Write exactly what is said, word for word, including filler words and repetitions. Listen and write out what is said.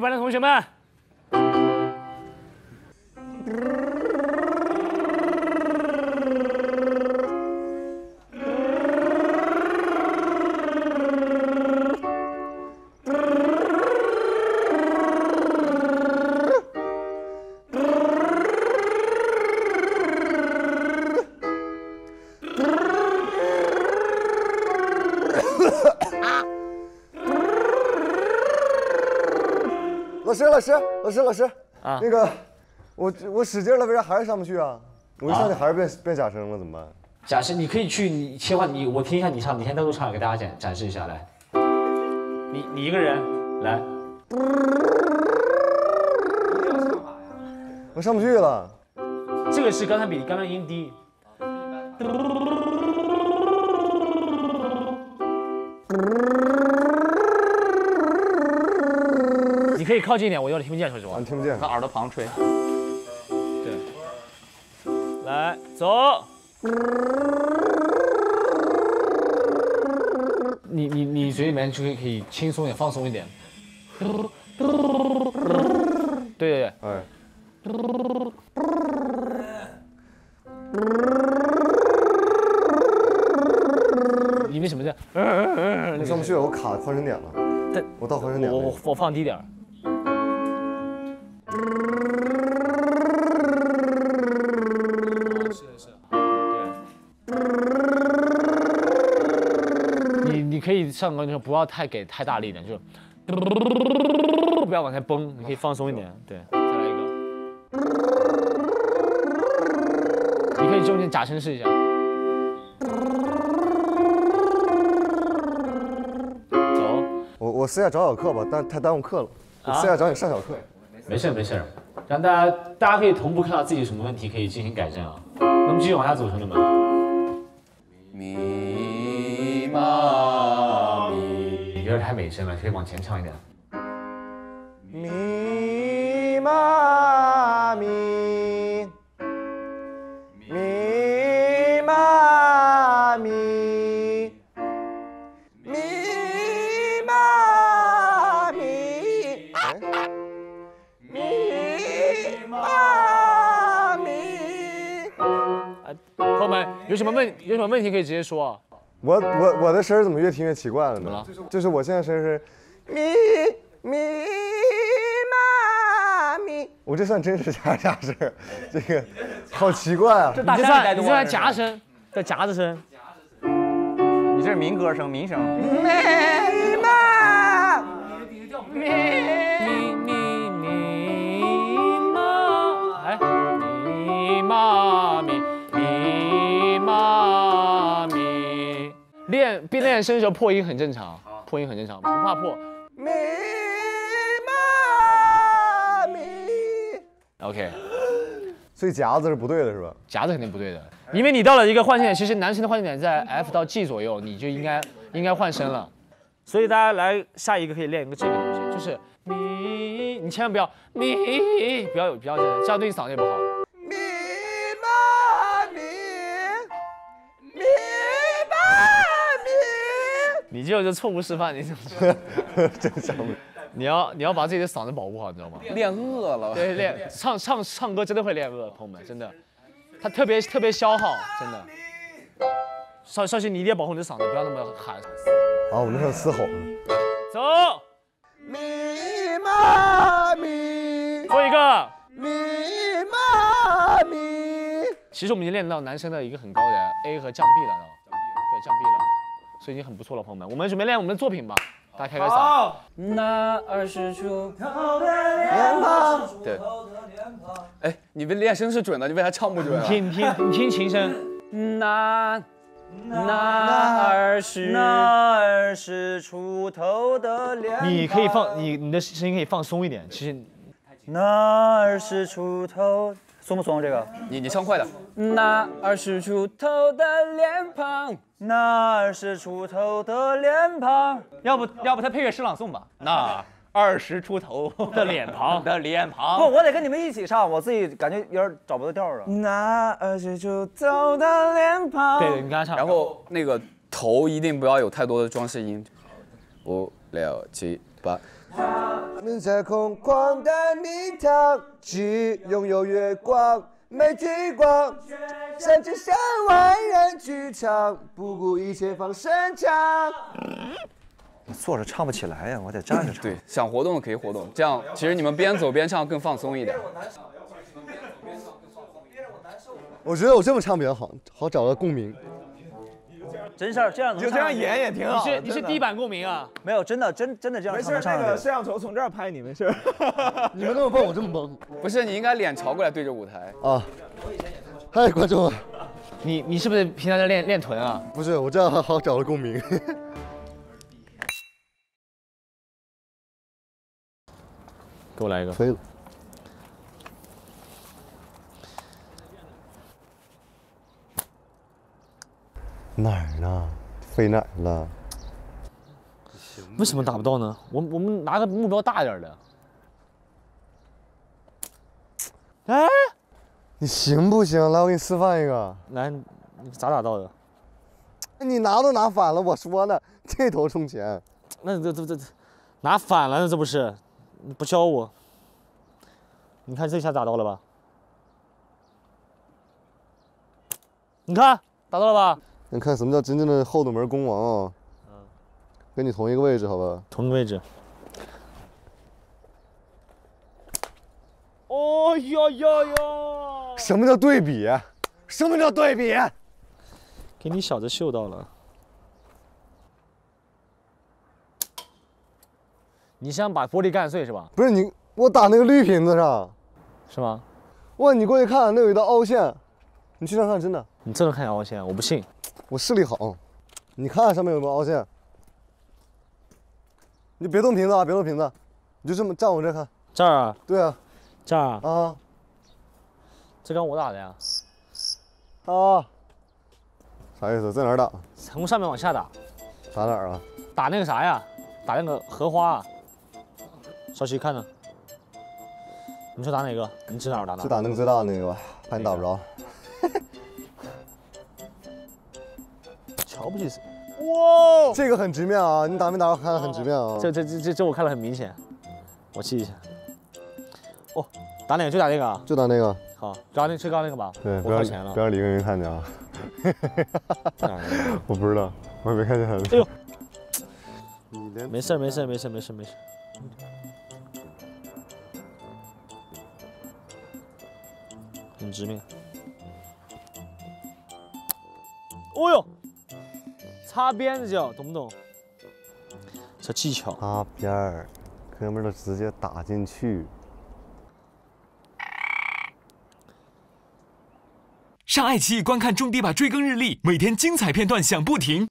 地盘的同学们。 老师，老师，老师，老师啊！那个，我我使劲了，为啥还是上不去啊？我一上去还是变变假声了，怎么办？假声，你可以去你切换你，我听一下你唱，你先单独唱，给大家展展示一下来。你你一个人来，我上不去了。这个是刚才比刚才音低。你可以靠近一点，我有点听不见，说实话。你听不见？他耳朵旁吹。对，来走。你你你嘴里面就可以可以轻松一点，放松一点。对对对，哎。你为什么这样？我上不去，我卡宽声点了。但我到宽声点。我我我放低点。 可以上高音的时候不要太给太大力一点，就是不要往前崩，你可以放松一点。对，再来一个，你可以中间假声试一下。走，我我私下找小课吧，但太耽误课了。我私下找你上小课。没事没事，让大家大家可以同步看到自己什么问题可以进行改正啊。那么继续往下走，同学们。咪嘛。 有点太美声了，可以往前唱一点。咪嘛咪，咪嘛咪，咪嘛咪，咪嘛咪。啊，朋友们，有什么问有什么问题可以直接说啊。 我我我的声怎么越听越奇怪了呢？就是我现在声是咪咪妈咪，我这算真是假假声，这个好奇怪啊！这大家你这算夹声，叫夹子声。你这是民歌声，民声。咪妈咪咪咪咪妈，哎，咪妈咪咪妈咪。 练变练声的时候破音很正常，破音很正常，不怕破。咪妈咪 ，OK。所以夹子是不对的，是吧？夹子肯定不对的，因为你到了一个换声点，其实男生的换声点在 F 到 G 左右，你就应该应该换声了。所以大家来下一个可以练一个这个东西，就是咪，你千万不要咪，不要有不要这样，这样对你嗓子也不好。 你这就错误示范，你怎么真想不？你要你要把自己的嗓子保护好，你知道吗？练饿了。对，练唱唱唱歌真的会练饿，朋友们，真的，它特别特别消耗，真的。少少勋，你一定要保护你的嗓子，不要那么喊。啊，我们那是嘶吼。走。咪妈咪。做一个。咪妈咪。其实我们已经练到男生的一个很高的 A 和降 B 了，对，降 B 了。 所以已经很不错了，朋友们，我们准备练我们的作品吧，大家开开嗓。那二十出头的脸庞，对。哎，你们练声是准的，你为啥唱不准啊？你听，你听，你听琴声。那那二十那二十出头的脸庞，你可以放你你的声音可以放松一点，其实。那二十出头。 松不松？这个你你唱快点。那二十出头的脸庞，那二十出头的脸庞。要不要不他配乐诗朗诵吧？那二十出头的脸庞的脸庞。不，我得跟你们一起唱，我自己感觉有点找不到调了。那二十出头的脸庞。对，你跟他唱。然后那个头一定不要有太多的装饰音。五六七八。你在空旷的泥塘，只拥有月光，没聚光。像只山外人剧场，不顾一切放声唱。你坐着唱不起来呀，我得站着唱。对，想活动可以活动，这样其实你们边走边唱更放松一点。 我觉得我这么唱比较好，好找到共鸣。真事儿，这样能唱，就这样演也挺好。你是你是地板共鸣啊？没有，真的真真的这样唱能唱。没事，那个摄像头从这儿拍你，没事。你们那么蹦，我这么蹦。不是，你应该脸朝过来对着舞台啊。嗨，观众啊！你你是不是平常在练练臀啊？不是，我这样好找到共鸣。给我来一个。飞了。 哪儿呢？飞哪儿了？为什么达不到呢？我我们拿个目标大点的。哎，你行不行？来，我给你示范一个。来，你咋打到的？你拿都拿反了，我说呢，这头冲前。那这这这拿反了，这不是？你不教我？你看这下打到了吧？你看打到了吧？ 你看什么叫真正的后斗门攻王啊？嗯，跟你同一个位置，好吧？同一个位置。哦呦呦呦！什么叫对比？什么叫对比？给你小子嗅到了。你想把玻璃干碎是吧？不是你，我打那个绿瓶子上，是吗？哇，你过去看，那有一道凹陷，你去那看，真的。你这能看见凹陷？我不信。 我视力好，你看上面有没有凹陷？你别动瓶子啊，别动瓶子，你就这么站我这看。这儿啊？对啊，这儿啊？啊，这刚我打的呀。啊？啥意思？在哪儿打？从上面往下打。打哪儿啊？打那个啥呀？打那个荷花、啊。稍息看呢。你说打哪个？你指哪儿打哪儿？就打那个最大的那个吧，怕你打不着。 瞧不起谁？哇，这个很直面啊！你打没打？我看很直面啊。这这这这这我看了很明显，我记一下。哦，打哪个？就打那个啊？就打那个。好，抓那最高那个吧。对，不要钱了，不要离个人看见啊。我不知道，我也没看见。哎呦，你连没事没事没事没事没事。很直面。哦呦！ 擦边子脚，懂不懂？小技巧。擦边儿，哥们儿都直接打进去。上爱奇艺观看《种地吧》追更日历，每天精彩片段响不停。